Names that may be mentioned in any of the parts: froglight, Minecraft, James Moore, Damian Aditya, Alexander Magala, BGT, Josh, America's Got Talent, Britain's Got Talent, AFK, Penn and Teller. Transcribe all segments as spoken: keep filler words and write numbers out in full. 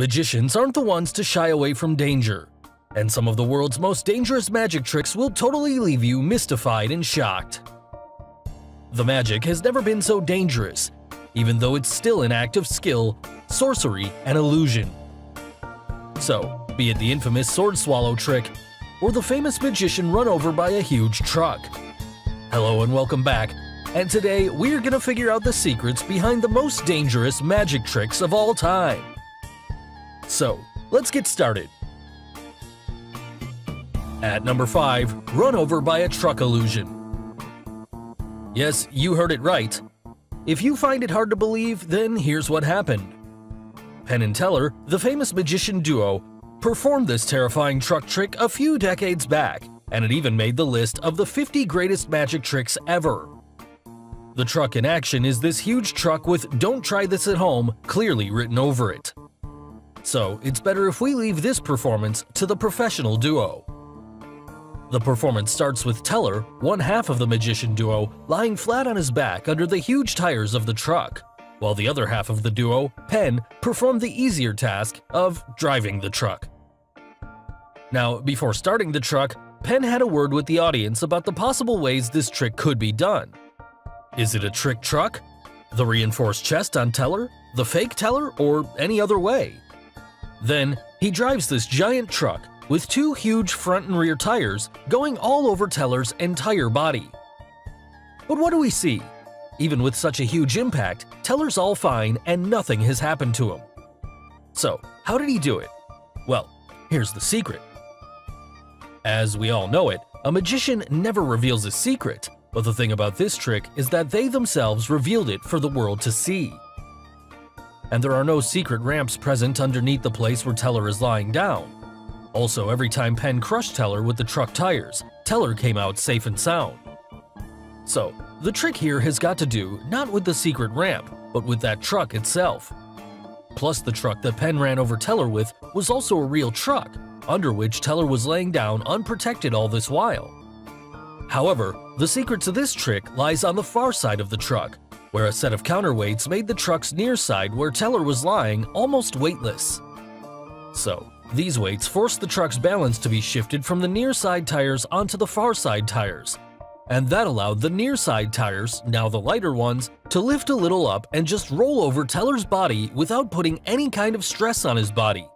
Magicians aren't the ones to shy away from danger, and some of the world's most dangerous magic tricks will totally leave you mystified and shocked. The magic has never been so dangerous, even though it's still an act of skill, sorcery, and illusion. So, be it the infamous sword swallow trick, or the famous magician run over by a huge truck. Hello and welcome back, and today we're gonna figure out the secrets behind the most dangerous magic tricks of all time. So, let's get started. At number five, run over by a truck illusion. Yes, you heard it right. If you find it hard to believe, then here's what happened. Penn and Teller, the famous magician duo, performed this terrifying truck trick a few decades back, and it even made the list of the fifty greatest magic tricks ever. The truck in action is this huge truck with "Don't try this at home" clearly written over it. So it's better if we leave this performance to the professional duo. The performance starts with Teller, one half of the magician duo, lying flat on his back under the huge tires of the truck, while the other half of the duo, Penn, performed the easier task of driving the truck. Now, before starting the truck, Penn had a word with the audience about the possible ways this trick could be done. Is it a trick truck? The reinforced chest on Teller? The fake Teller? Or any other way? Then, he drives this giant truck, with two huge front and rear tires going all over Teller's entire body. But what do we see? Even with such a huge impact, Teller's all fine and nothing has happened to him. So, how did he do it? Well, here's the secret. As we all know it, a magician never reveals a secret, but the thing about this trick is that they themselves revealed it for the world to see. And there are no secret ramps present underneath the place where Teller is lying down. Also, every time Penn crushed Teller with the truck tires, Teller came out safe and sound. So, the trick here has got to do not with the secret ramp, but with that truck itself. Plus, the truck that Penn ran over Teller with was also a real truck, under which Teller was laying down unprotected all this while. However, the secret to this trick lies on the far side of the truck, where a set of counterweights made the truck's near side where Teller was lying almost weightless. So, these weights forced the truck's balance to be shifted from the near side tires onto the far side tires, and that allowed the near side tires, now the lighter ones, to lift a little up and just roll over Teller's body without putting any kind of stress on his body.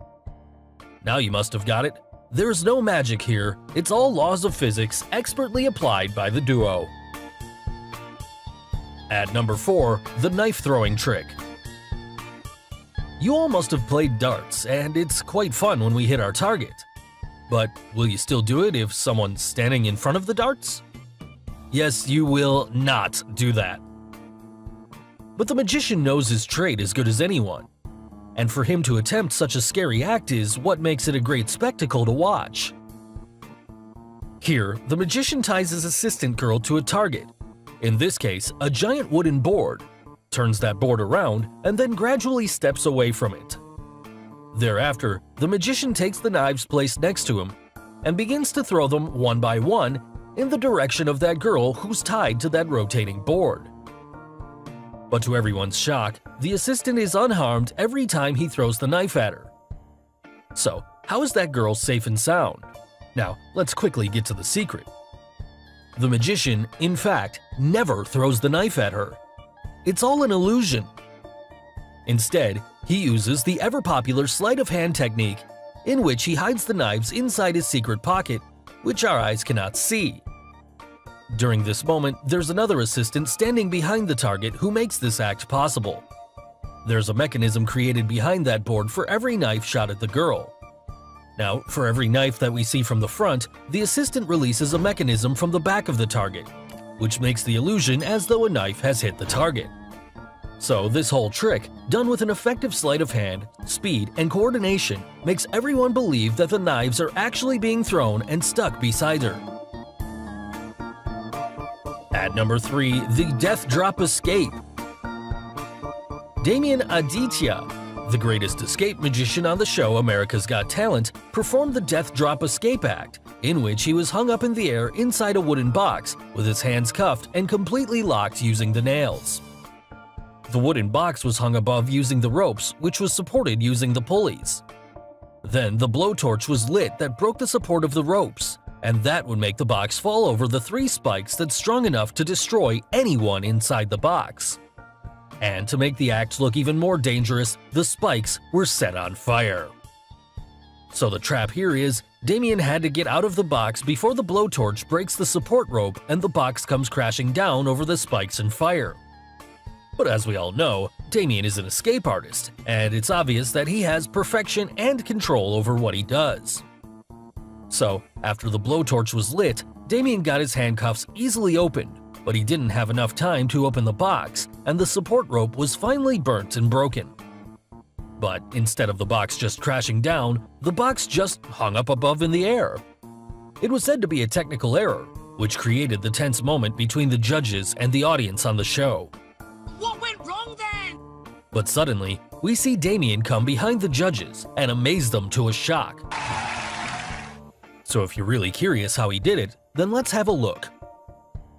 Now you must have got it. There's no magic here, it's all laws of physics expertly applied by the duo. At number four, the knife throwing trick. You all must have played darts, and it's quite fun when we hit our target. But will you still do it if someone's standing in front of the darts? Yes, you will not do that. But the magician knows his trade as good as anyone, and for him to attempt such a scary act is what makes it a great spectacle to watch. Here, the magician ties his assistant girl to a target, in this case, a giant wooden board, turns that board around, and then gradually steps away from it. Thereafter, the magician takes the knives placed next to him and begins to throw them one by one in the direction of that girl who's tied to that rotating board. But to everyone's shock, the assistant is unharmed every time he throws the knife at her. So, how is that girl safe and sound? Now, let's quickly get to the secret. The magician, in fact, never throws the knife at her. It's all an illusion. Instead, he uses the ever-popular sleight-of-hand technique in which he hides the knives inside his secret pocket, which our eyes cannot see. During this moment, there's another assistant standing behind the target who makes this act possible. There's a mechanism created behind that board for every knife shot at the girl. Now, for every knife that we see from the front, the assistant releases a mechanism from the back of the target, which makes the illusion as though a knife has hit the target. So this whole trick, done with an effective sleight of hand, speed, and coordination, makes everyone believe that the knives are actually being thrown and stuck beside her. At number three, the death drop escape. Damian Aditya, the greatest escape magician on the show America's Got Talent, performed the death drop escape act, in which he was hung up in the air inside a wooden box with his hands cuffed and completely locked using the nails. The wooden box was hung above using the ropes, which was supported using the pulleys. Then the blowtorch was lit that broke the support of the ropes, and that would make the box fall over the three spikes that's strong enough to destroy anyone inside the box. And to make the act look even more dangerous, the spikes were set on fire. So the trap here is, Damian had to get out of the box before the blowtorch breaks the support rope and the box comes crashing down over the spikes and fire. But as we all know, Damian is an escape artist, and it's obvious that he has perfection and control over what he does. So, after the blowtorch was lit, Damian got his handcuffs easily open, but he didn't have enough time to open the box, and the support rope was finally burnt and broken. But instead of the box just crashing down, the box just hung up above in the air. It was said to be a technical error, which created the tense moment between the judges and the audience on the show. What went wrong then? But suddenly, we see Damian come behind the judges and amaze them to a shock. So if you're really curious how he did it, then let's have a look.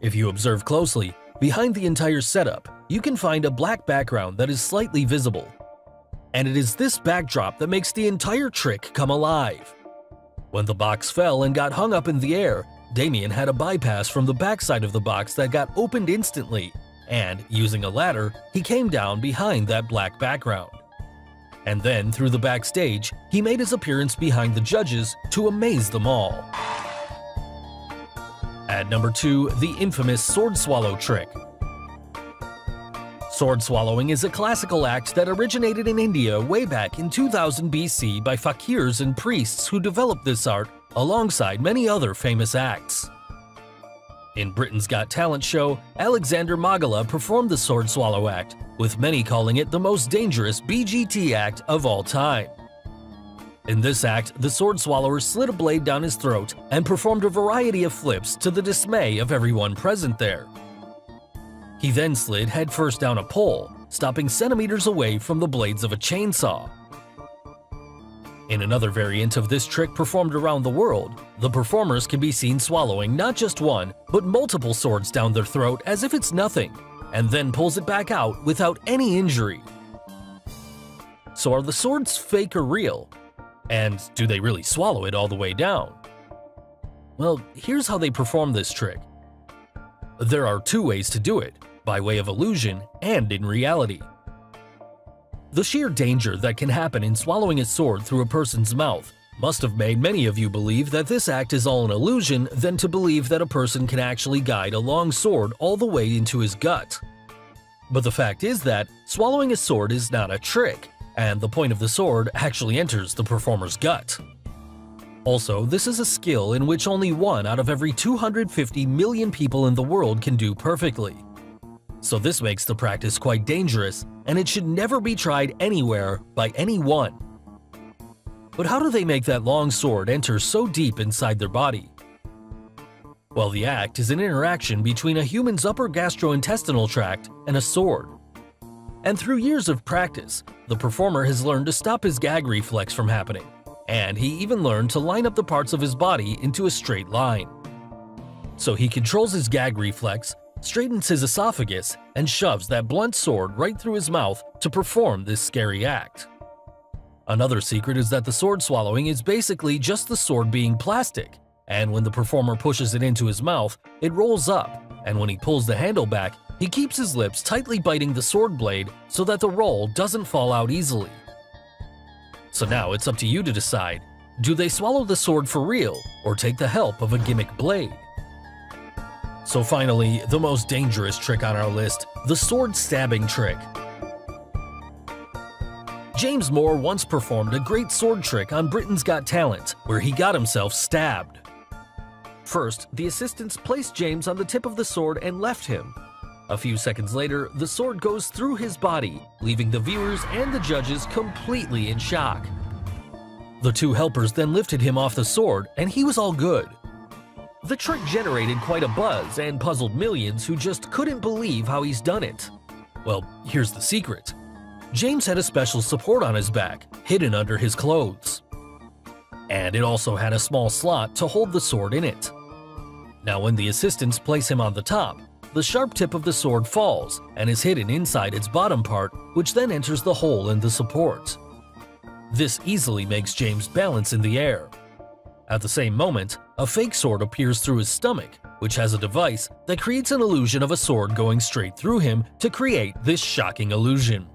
If you observe closely, behind the entire setup, you can find a black background that is slightly visible. And it is this backdrop that makes the entire trick come alive. When the box fell and got hung up in the air, Damian had a bypass from the backside of the box that got opened instantly, and, using a ladder, he came down behind that black background. And then, through the backstage, he made his appearance behind the judges to amaze them all. At number two, the infamous sword swallow trick. Sword swallowing is a classical act that originated in India way back in two thousand B C by fakirs and priests who developed this art alongside many other famous acts. In Britain's Got Talent show, Alexander Magala performed the sword swallow act, with many calling it the most dangerous B G T act of all time. In this act, the sword swallower slid a blade down his throat and performed a variety of flips to the dismay of everyone present there. He then slid headfirst down a pole, stopping centimeters away from the blades of a chainsaw. In another variant of this trick performed around the world, the performers can be seen swallowing not just one, but multiple swords down their throat as if it's nothing, and then pulls it back out without any injury. So are the swords fake or real? And do they really swallow it all the way down? Well, here's how they perform this trick. There are two ways to do it, by way of illusion and in reality. The sheer danger that can happen in swallowing a sword through a person's mouth must have made many of you believe that this act is all an illusion than to believe that a person can actually guide a long sword all the way into his gut. But the fact is that swallowing a sword is not a trick, and the point of the sword actually enters the performer's gut. Also, this is a skill in which only one out of every two hundred fifty million people in the world can do perfectly. So this makes the practice quite dangerous, and it should never be tried anywhere by anyone. But how do they make that long sword enter so deep inside their body? Well, the act is an interaction between a human's upper gastrointestinal tract and a sword. And through years of practice, the performer has learned to stop his gag reflex from happening, and he even learned to line up the parts of his body into a straight line. So he controls his gag reflex, straightens his esophagus, and shoves that blunt sword right through his mouth to perform this scary act. Another secret is that the sword swallowing is basically just the sword being plastic, and when the performer pushes it into his mouth, it rolls up, and when he pulls the handle back, he keeps his lips tightly biting the sword blade so that the roll doesn't fall out easily. So now it's up to you to decide, do they swallow the sword for real or take the help of a gimmick blade? So finally, the most dangerous trick on our list, the sword stabbing trick. James Moore once performed a great sword trick on Britain's Got Talent, where he got himself stabbed. First, the assistants placed James on the tip of the sword and left him. A few seconds later, the sword goes through his body, leaving the viewers and the judges completely in shock. The two helpers then lifted him off the sword, and he was all good. The trick generated quite a buzz and puzzled millions who just couldn't believe how he's done it. Well, here's the secret. James had a special support on his back, hidden under his clothes. And it also had a small slot to hold the sword in it. Now when the assistants place him on the top, the sharp tip of the sword falls and is hidden inside its bottom part, which then enters the hole in the supports. This easily makes James balance in the air. At the same moment, a fake sword appears through his stomach, which has a device that creates an illusion of a sword going straight through him to create this shocking illusion.